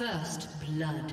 First blood.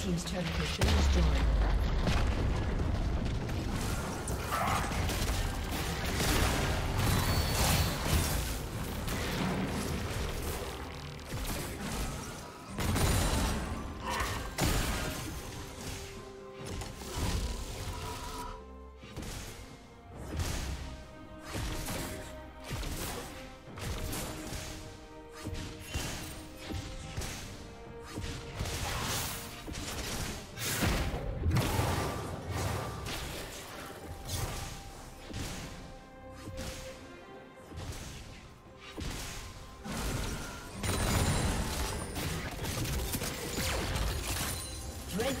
Team's turn to show us joy. Red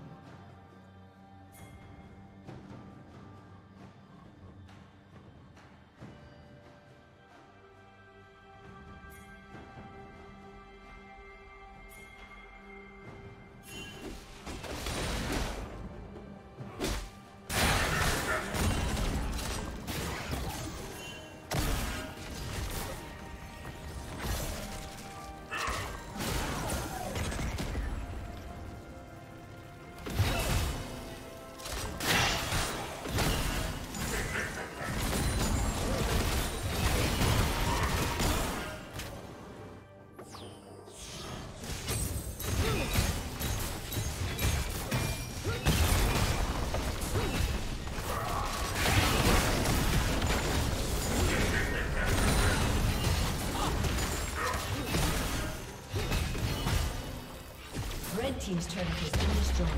Team's turret has been destroyed.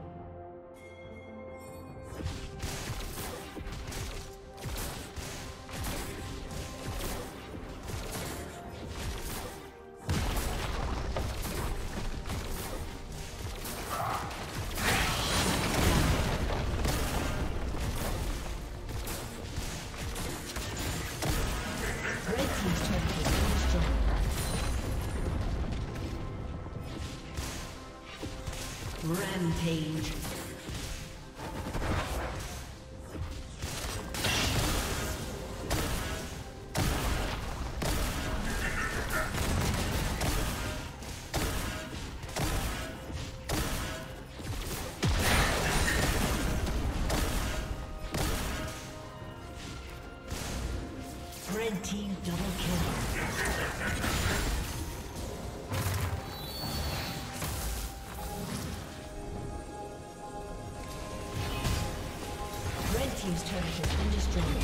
Rampage. Red Team double kill. Team's turret has been destroyed.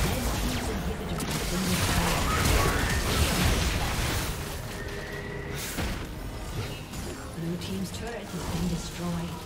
Red Team's inhibitor has been destroyed. Blue team's turret has been destroyed.